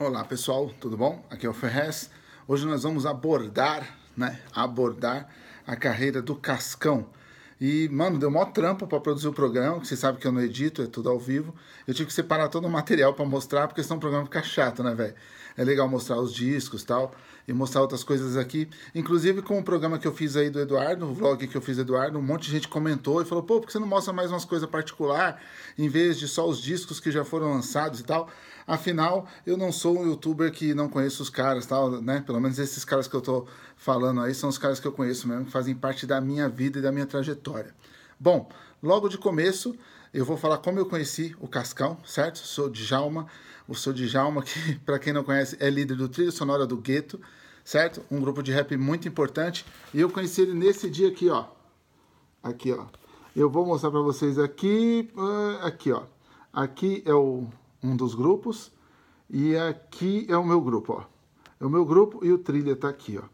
Olá pessoal, tudo bom? Aqui é o Ferrez. Hoje nós vamos abordar a carreira do Cascão. E, mano, deu mó trampo pra produzir o programa, que você sabe que eu não edito, é tudo ao vivo. Eu tive que separar todo o material pra mostrar, porque senão o programa fica chato, né, velho? É legal mostrar os discos e tal, e mostrar outras coisas aqui. Inclusive com o programa que eu fiz aí do Eduardo, o vlog que eu fiz do Eduardo, um monte de gente comentou e falou, pô, por que você não mostra mais umas coisas particulares, em vez de só os discos que já foram lançados e tal? Afinal, eu não sou um youtuber que não conheço os caras, tal, né? Pelo menos esses caras que eu tô falando aí são os caras que eu conheço mesmo, que fazem parte da minha vida e da minha trajetória. Bom, logo de começo, eu vou falar como eu conheci o Cascão, certo? Sou Djalma, que, pra quem não conhece, é líder do Trilha Sonora do Gueto, certo? Um grupo de rap muito importante. E eu conheci ele nesse dia aqui, ó. Aqui, ó. Eu vou mostrar pra vocês aqui. Aqui, ó. Aqui é um dos grupos, e aqui é o meu grupo, ó. É o meu grupo e o Trilha tá aqui, ó.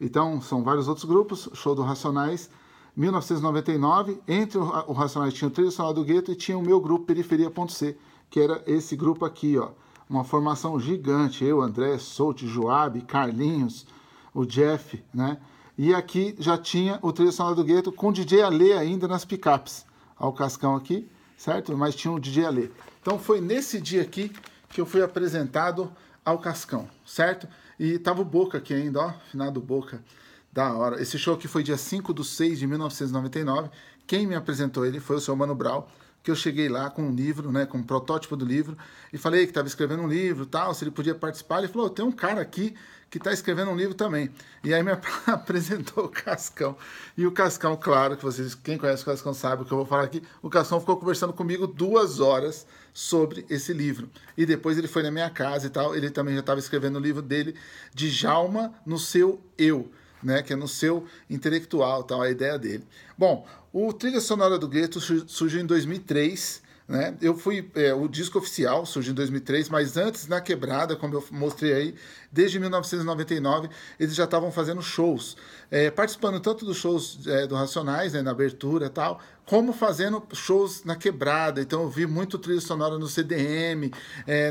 Então, são vários outros grupos, show do Racionais, 1999, entre o Racionais tinha o Trilha Sonora do Gueto e tinha o meu grupo, Periferia.c, que era esse grupo aqui, ó. Uma formação gigante, eu, André, Souto, Joab, Carlinhos, o Jeff, né? E aqui já tinha o Trilha Sonora do Gueto com o DJ Ale ainda nas picapes. Ó o Cascão aqui, certo? Mas tinha o DJ Ale. Então foi nesse dia aqui que eu fui apresentado ao Cascão, certo? E tava o Boca aqui ainda, ó, finado Boca, da hora. Esse show aqui foi dia 5/6/1999, quem me apresentou ele foi o seu Mano Brown, que eu cheguei lá com um livro, né, com um protótipo do livro, e falei que estava escrevendo um livro e tal, se ele podia participar. Ele falou, tem um cara aqui que está escrevendo um livro também. E aí me apresentou o Cascão. E o Cascão, claro, que vocês, quem conhece o Cascão sabe o que eu vou falar aqui, o Cascão ficou conversando comigo 2 horas sobre esse livro. E depois ele foi na minha casa e tal, ele também já estava escrevendo o livro dele, Djalma no Seu Eu, né, que é no seu intelectual, tal, a ideia dele. Bom, o Trilha Sonora do Gueto surgiu em 2003, né? O disco oficial surgiu em 2003, mas antes, na quebrada, como eu mostrei aí, desde 1999, eles já estavam fazendo shows, participando tanto dos shows do Racionais, né, na abertura e tal, como fazendo shows na quebrada. Então eu vi muito Trilha Sonora no CDM,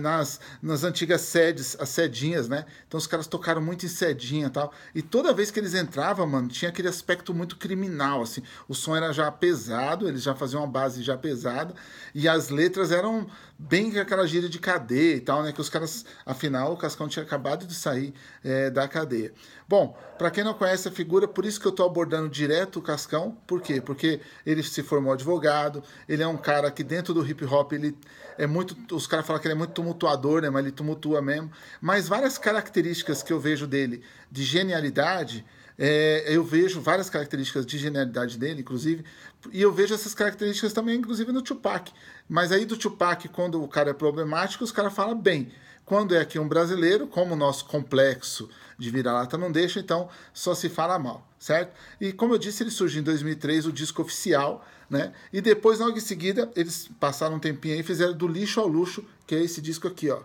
nas antigas sedes, as sedinhas, né? Então os caras tocaram muito em sedinha e tal. E toda vez que eles entravam, mano, tinha aquele aspecto muito criminal, assim. O som era já pesado, eles já faziam uma base já pesada, e as letras eram bem aquela gíria de cadeia e tal, né? Que os caras, afinal, o Cascão tinha acabado de sair da cadeia. Bom, pra quem não conhece a figura, por isso que eu tô abordando direto o Cascão. Por quê? Porque ele se formou advogado, ele é um cara que dentro do hip hop, ele é muito, os caras falam que ele é muito tumultuador, né? Mas ele tumultua mesmo. Mas várias características que eu vejo dele de genialidade, inclusive, e eu vejo essas características também, inclusive, no Tupac. Mas aí do Tupac, quando o cara é problemático, os caras falam bem. Quando é aqui um brasileiro, como o nosso complexo de vira-lata não deixa, então só se fala mal, certo? E como eu disse, ele surgiu em 2003, o disco oficial, né? E depois, logo em seguida, eles passaram um tempinho aí e fizeram Do Lixo ao Luxo, que é esse disco aqui, ó,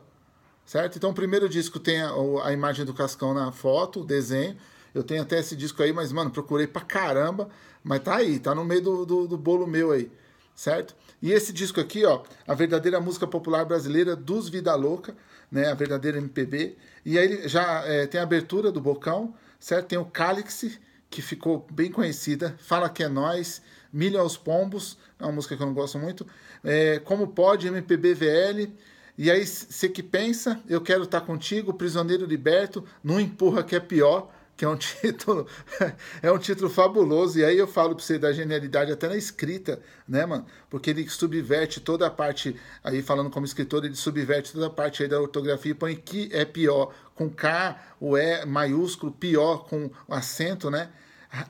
certo? Então o primeiro disco tem a imagem do Cascão na foto, o desenho. Eu tenho até esse disco aí, mas, mano, procurei pra caramba, mas tá aí, tá no meio do bolo meu aí, certo? E esse disco aqui, ó, a verdadeira música popular brasileira dos Vida Louca, né, a verdadeira MPB. E aí já tem a abertura do Bocão, certo? Tem o Calyx, que ficou bem conhecida, Fala Que É Nós, Milho aos Pombos, é uma música que eu não gosto muito, Como Pode, MPB VL... E aí, Você Que Pensa, Eu Quero Estar Contigo, Prisioneiro Liberto, Não Empurra Que É Pior, que é um título fabuloso. E aí eu falo pra você da genialidade até na escrita, né, mano? Porque ele subverte toda a parte, aí falando como escritor, ele subverte toda a parte aí da ortografia e põe que é pior, com K, o E maiúsculo, pior com acento, né?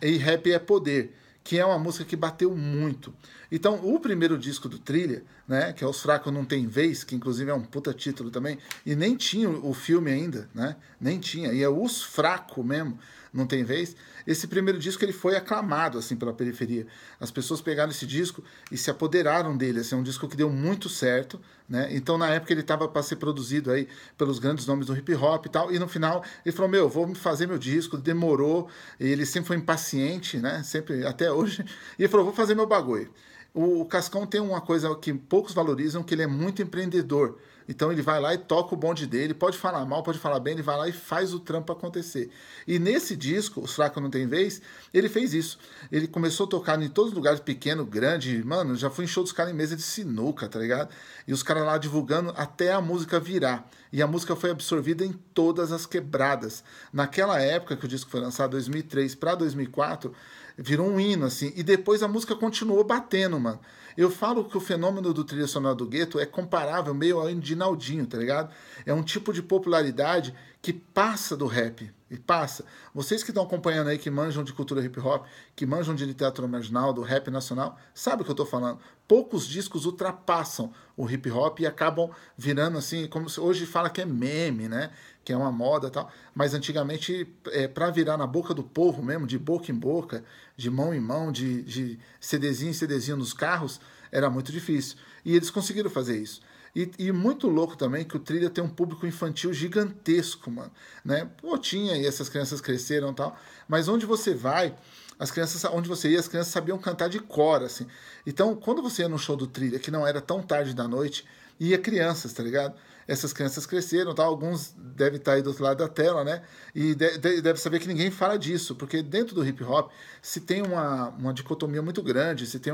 E rap é poder, que é uma música que bateu muito. Então, o primeiro disco do Trilha, né, que é Os Fracos Não Tem Vez, que inclusive é um puta título também, e nem tinha o filme ainda, né, nem tinha, e é Os Fracos mesmo, Não Tem Vez. Esse primeiro disco, ele foi aclamado, assim, pela periferia. As pessoas pegaram esse disco e se apoderaram dele, assim, é um disco que deu muito certo, né, então na época ele tava para ser produzido aí pelos grandes nomes do hip hop e tal, e no final ele falou, meu, vou fazer meu disco, demorou, e ele sempre foi impaciente, né, sempre, até hoje, e ele falou, vou fazer meu bagulho. O Cascão tem uma coisa que poucos valorizam, que ele é muito empreendedor. Então ele vai lá e toca o bonde dele, pode falar mal, pode falar bem, ele vai lá e faz o trampo acontecer. E nesse disco, Os Fracos Não Tem Vez, ele fez isso. Ele começou a tocar em todos os lugares, pequeno, grande, mano, já fui em show dos caras em mesa de sinuca, tá ligado? E os caras lá divulgando até a música virar. E a música foi absorvida em todas as quebradas. Naquela época que o disco foi lançado, 2003 para 2004, virou um hino, assim. E depois a música continuou batendo, mano. Eu falo que o fenômeno do Trilha Sonora do Gueto é comparável meio ao Edinaldinho, tá ligado? É um tipo de popularidade que passa do rap, e passa. Vocês que estão acompanhando aí, que manjam de cultura hip-hop, que manjam de literatura marginal, do rap nacional, sabe o que eu tô falando. Poucos discos ultrapassam o hip-hop e acabam virando assim, como se hoje fala que é meme, né? Que é uma moda e tal. Mas antigamente, pra virar na boca do povo mesmo, de boca em boca, de mão em mão, de CDzinho em CDzinho nos carros, era muito difícil. E eles conseguiram fazer isso. E muito louco também que o Trilha tem um público infantil gigantesco, mano, né? Pô, tinha, e essas crianças cresceram e tal, mas onde você vai, as crianças, onde você ia, as crianças sabiam cantar de cor, assim. Então, quando você ia no show do Trilha, que não era tão tarde da noite, ia crianças, tá ligado? Essas crianças cresceram, tá? Alguns devem estar aí do outro lado da tela, né? E deve saber que ninguém fala disso, porque dentro do hip-hop se tem uma dicotomia muito grande, se tem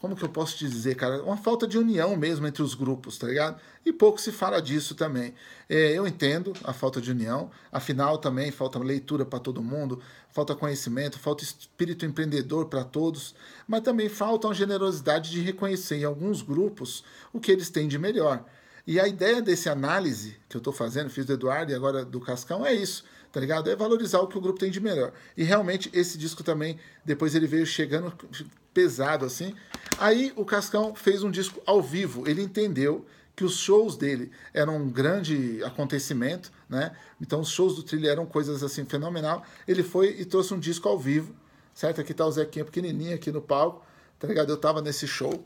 como que eu posso dizer, cara? Uma falta de união mesmo entre os grupos, tá ligado? E pouco se fala disso também. Eu entendo a falta de união, afinal também falta leitura para todo mundo, falta conhecimento, falta espírito empreendedor para todos, mas também falta uma generosidade de reconhecer em alguns grupos o que eles têm de melhor. E a ideia desse análise que eu estou fazendo, fiz do Eduardo e agora do Cascão, é isso, tá ligado? É valorizar o que o grupo tem de melhor. E realmente esse disco também, depois ele veio chegando pesado assim. Aí o Cascão fez um disco ao vivo, ele entendeu que os shows dele eram um grande acontecimento, né? Então os shows do Trilha eram coisas assim fenomenal. Ele foi e trouxe um disco ao vivo, certo? Aqui tá o Zequinha pequenininho aqui no palco, tá ligado? Eu tava nesse show.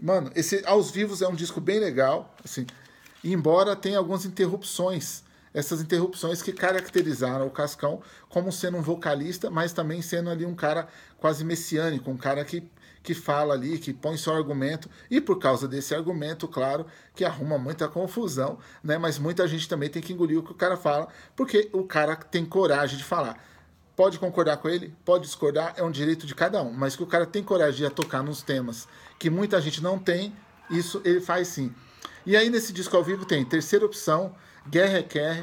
Mano, esse Aos Vivos é um disco bem legal, assim, embora tenha algumas interrupções, essas interrupções que caracterizaram o Cascão como sendo um vocalista, mas também sendo ali um cara quase messiânico, um cara que fala ali, que põe seu argumento, e por causa desse argumento, claro, que arruma muita confusão, né? Mas muita gente também tem que engolir o que o cara fala, porque o cara tem coragem de falar. Pode concordar com ele, pode discordar, é um direito de cada um, mas que o cara tem coragem de tocar nos temas que muita gente não tem, isso ele faz sim. E aí nesse disco ao vivo tem Terceira Opção, Guerra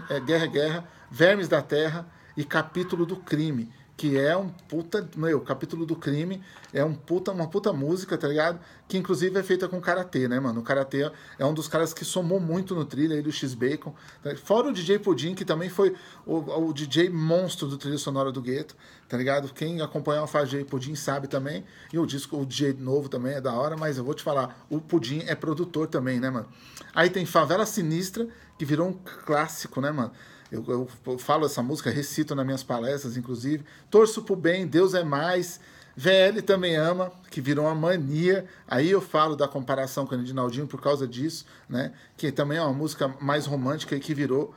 é Guerra, Vermes da Terra e Capítulo do Crime, que é um puta... Meu, Capítulo do Crime é uma puta música, tá ligado? Que inclusive é feita com Karatê, né, mano? O Karatê é um dos caras que somou muito no Trilha, ele, o X-Bacon. Tá? Fora o DJ Pudim, que também foi o DJ monstro do Trilha Sonora do Gueto, tá ligado? Quem acompanhar o Faz DJ Pudim sabe também. E o disco, o DJ novo também é da hora, mas eu vou te falar, o Pudim é produtor também, né, mano? Aí tem Favela Sinistra, que virou um clássico, né, mano? Eu falo essa música, recito nas minhas palestras, inclusive. Torço pro Bem, Deus é Mais. VL Também Ama, que virou uma mania. Aí eu falo da comparação com o Edinaldinho por causa disso, né? Que também é uma música mais romântica e que virou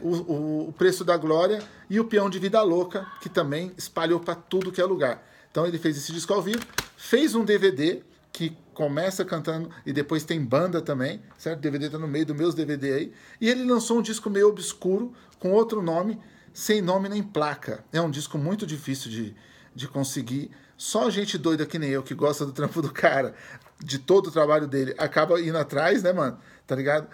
o Preço da Glória. E o Peão de Vida Louca, que também espalhou para tudo que é lugar. Então ele fez esse disco ao vivo, fez um DVD que começa cantando e depois tem banda também, certo? O DVD tá no meio dos meus DVD aí. E ele lançou um disco meio obscuro, com outro nome, sem nome nem placa. É um disco muito difícil de conseguir. Só gente doida que nem eu, que gosta do trampo do cara, de todo o trabalho dele, acaba indo atrás, né, mano? Tá ligado?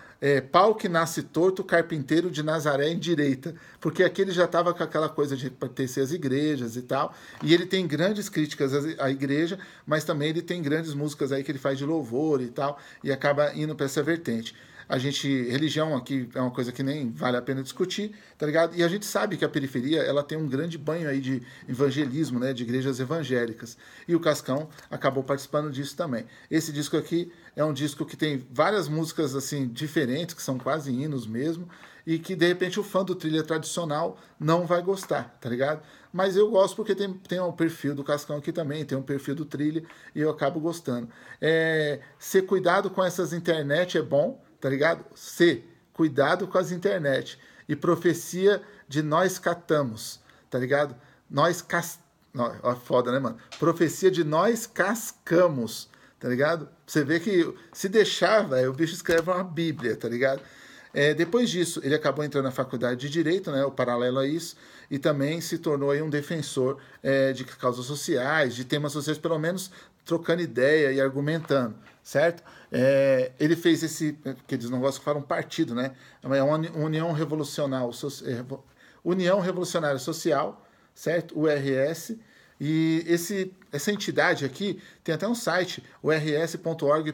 Pau que nasce torto, carpinteiro de Nazaré em direita. Porque aqui ele já tava com aquela coisa de pertencer às igrejas e tal. E ele tem grandes críticas à igreja, mas também ele tem grandes músicas aí que ele faz de louvor e tal. E acaba indo pra essa vertente. A gente, religião aqui é uma coisa que nem vale a pena discutir, tá ligado? E a gente sabe que a periferia, ela tem um grande banho aí de evangelismo, né? De igrejas evangélicas. E o Cascão acabou participando disso também. Esse disco aqui é um disco que tem várias músicas, assim, diferentes, que são quase hinos mesmo, e que, de repente, o fã do Trilha tradicional não vai gostar, tá ligado? Mas eu gosto porque tem um perfil do Cascão aqui também, tem um perfil do Trilha, e eu acabo gostando. Ser cuidado com essas internet é bom, tá ligado? C, cuidado com as internet. E Profecia de Nós Catamos, tá ligado? Nós Cascamos. Foda, né, mano? Profecia de Nós Cascamos, tá ligado? Você vê que se deixar, velho, o bicho escreve uma bíblia, tá ligado? É, depois disso, ele acabou entrando na faculdade de Direito, né, o paralelo a isso, e também se tornou aí um defensor de causas sociais, de temas sociais, pelo menos trocando ideia e argumentando, certo? É, ele fez esse, que eles não gostam que falam partido, né? É uma União Revolucionária Social, certo? URS. E essa entidade aqui tem até um site, urs.org.br,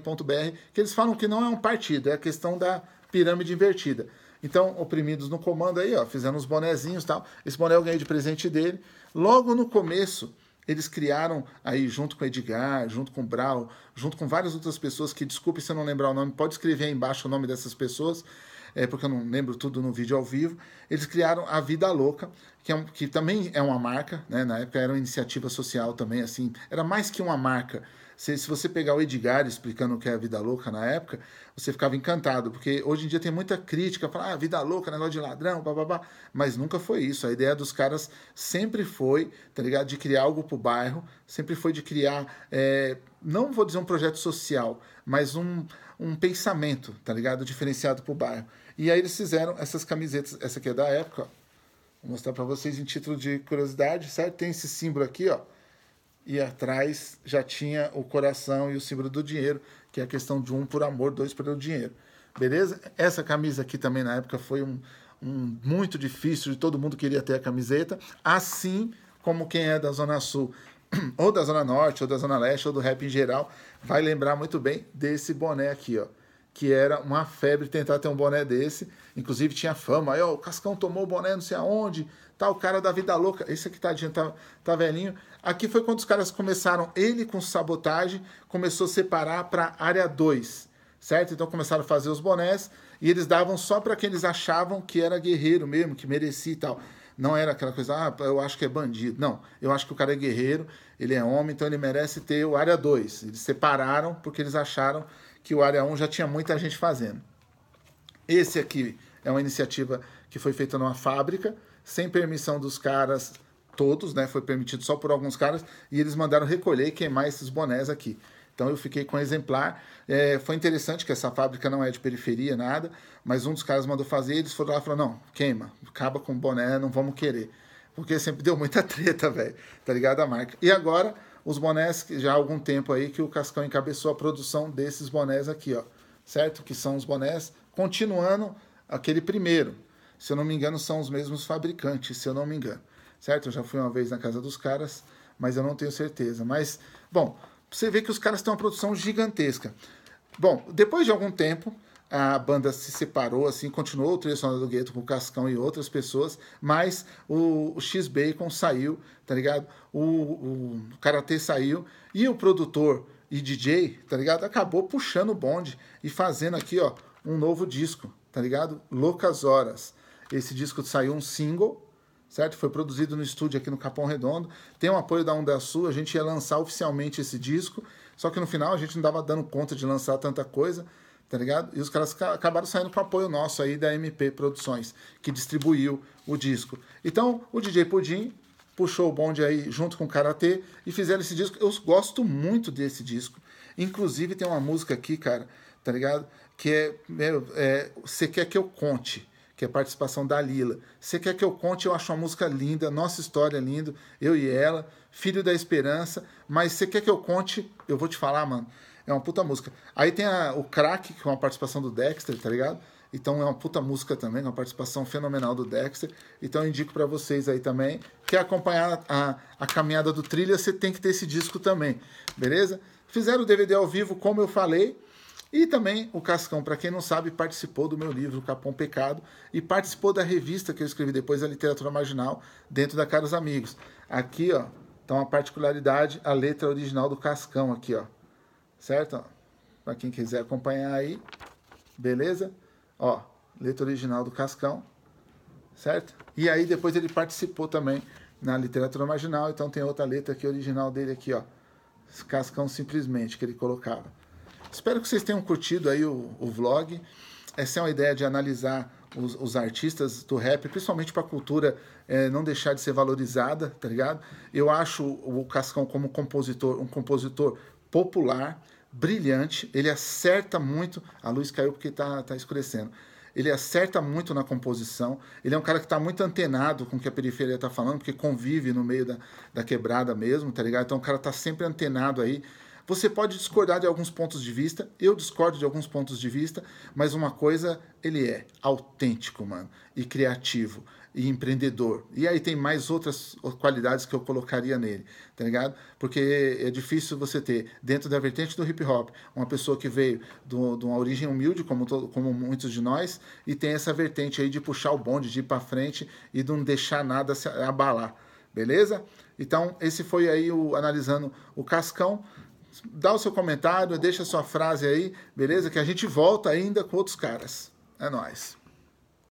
que eles falam que não é um partido, é a questão da pirâmide invertida. Então, oprimidos no comando aí, ó, fizeram uns bonezinhos e tal. Esse boné eu ganhei de presente dele. Logo no começo, eles criaram aí, junto com o Edgar, junto com o Brau, junto com várias outras pessoas, que, desculpe se eu não lembrar o nome, pode escrever aí embaixo o nome dessas pessoas, porque eu não lembro tudo no vídeo ao vivo. Eles criaram a Vida Louca, que também é uma marca, né? Na época era uma iniciativa social também, assim, era mais que uma marca. Se você pegar o Edgar explicando o que é a Vida Louca na época, você ficava encantado, porque hoje em dia tem muita crítica, fala, ah, vida louca, negócio de ladrão, bababá, mas nunca foi isso. A ideia dos caras sempre foi, tá ligado, de criar algo pro bairro, sempre foi de criar, não vou dizer um projeto social, mas um pensamento, tá ligado, diferenciado pro bairro. E aí eles fizeram essas camisetas, essa aqui é da época, ó. Vou mostrar pra vocês em título de curiosidade, certo? Tem esse símbolo aqui, ó. E atrás já tinha o coração e o símbolo do dinheiro, que é a questão de um por amor, dois pelo dinheiro. Beleza? Essa camisa aqui também na época foi muito difícil, de todo mundo queria ter a camiseta, assim como quem é da Zona Sul, ou da Zona Norte, ou da Zona Leste, ou do rap em geral, vai lembrar muito bem desse boné aqui, ó. Que era uma febre tentar ter um boné desse, inclusive tinha fama, aí ó, o Cascão tomou o boné não sei aonde, tá o cara da Vida Louca, esse aqui tadinho, tá velhinho. Aqui foi quando os caras começaram, ele com Sabotagem, começou a separar para área 2, certo? Então começaram a fazer os bonés, e eles davam só para quem eles achavam que era guerreiro mesmo, que merecia e tal. Não era aquela coisa, ah, eu acho que é bandido. Não, eu acho que o cara é guerreiro, ele é homem, então ele merece ter o área 2. Eles separaram porque eles acharam que o Área 1 já tinha muita gente fazendo. Esse aqui é uma iniciativa que foi feita numa fábrica, sem permissão dos caras todos, né? Foi permitido só por alguns caras, e eles mandaram recolher e queimar esses bonés aqui. Então eu fiquei com um exemplar. Foi interessante que essa fábrica não é de periferia, nada, mas um dos caras mandou fazer, eles foram lá e falaram, não, queima, acaba com o boné, não vamos querer. Porque sempre deu muita treta, velho, tá ligado? A marca. E agora... os bonés, já há algum tempo aí que o Cascão encabeçou a produção desses bonés aqui, ó, certo? Que são os bonés, continuando aquele primeiro. Se eu não me engano, são os mesmos fabricantes, se eu não me engano, certo? Eu já fui uma vez na casa dos caras, mas eu não tenho certeza. Mas, bom, você vê que os caras têm uma produção gigantesca. Bom, depois de algum tempo, a banda se separou, assim, continuou o Trilha Sonora do Gueto com o Cascão e outras pessoas, mas o X-Bacon saiu, tá ligado? O Karatê saiu, e o produtor e DJ, tá ligado? Acabou puxando o bonde e fazendo aqui, ó, um novo disco, tá ligado? Loucas Horas. Esse disco saiu um single, certo? Foi produzido no estúdio aqui no Capão Redondo, tem o apoio da Onda Sul, a gente ia lançar oficialmente esse disco, só que no final a gente não estava dando conta de lançar tanta coisa, tá ligado? E os caras acabaram saindo com apoio nosso aí da MP Produções, que distribuiu o disco. Então, o DJ Pudim puxou o bonde aí junto com o Karatê e fizeram esse disco. Eu gosto muito desse disco. Inclusive, tem uma música aqui, cara, tá ligado? Que é Você Quer Que Eu Conte, que é a participação da Lila. Você Quer Que Eu Conte, eu acho uma música linda, nossa história é linda, eu e ela, Filho da Esperança, mas Você Quer Que Eu Conte, eu vou te falar, mano, é uma puta música. Aí tem o Crack, que é uma participação do Dexter, tá ligado? Então é uma puta música também, uma participação fenomenal do Dexter. Então eu indico pra vocês aí também. Quer acompanhar a caminhada do Trilha, você tem que ter esse disco também, beleza? Fizeram o DVD ao vivo, como eu falei. E também o Cascão, pra quem não sabe, participou do meu livro, Capão Pecado, e participou da revista que eu escrevi depois, a Literatura Marginal, dentro da Caros Amigos. Aqui, ó, tá uma particularidade, a letra original do Cascão aqui, ó. Certo? Para quem quiser acompanhar aí, beleza? Ó, letra original do Cascão, certo? E aí depois ele participou também na Literatura Marginal, então tem outra letra aqui, original dele aqui, ó. Cascão simplesmente, que ele colocava. Espero que vocês tenham curtido aí o vlog. Essa é uma ideia de analisar os artistas do rap, principalmente para a cultura não deixar de ser valorizada, tá ligado? Eu acho o Cascão como compositor, um compositor popular, brilhante, ele acerta muito, a luz caiu porque tá escurecendo, ele acerta muito na composição, ele é um cara que tá muito antenado com o que a periferia tá falando, porque convive no meio da quebrada mesmo, tá ligado? Então o cara tá sempre antenado aí. Você pode discordar de alguns pontos de vista, eu discordo de alguns pontos de vista, mas uma coisa, ele é autêntico, mano, e criativo, e empreendedor. E aí tem mais outras qualidades que eu colocaria nele, tá ligado? Porque é difícil você ter, dentro da vertente do hip-hop, uma pessoa que veio de uma origem humilde, como muitos de nós, e tem essa vertente aí de puxar o bonde, de ir pra frente e de não deixar nada se abalar, beleza? Então, esse foi aí o Analisando o Cascão. Dá o seu comentário, deixa a sua frase aí, beleza? Que a gente volta ainda com outros caras. É nóis.